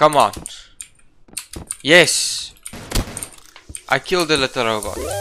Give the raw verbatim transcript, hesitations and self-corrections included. Come on. Yes. I killed the little robot.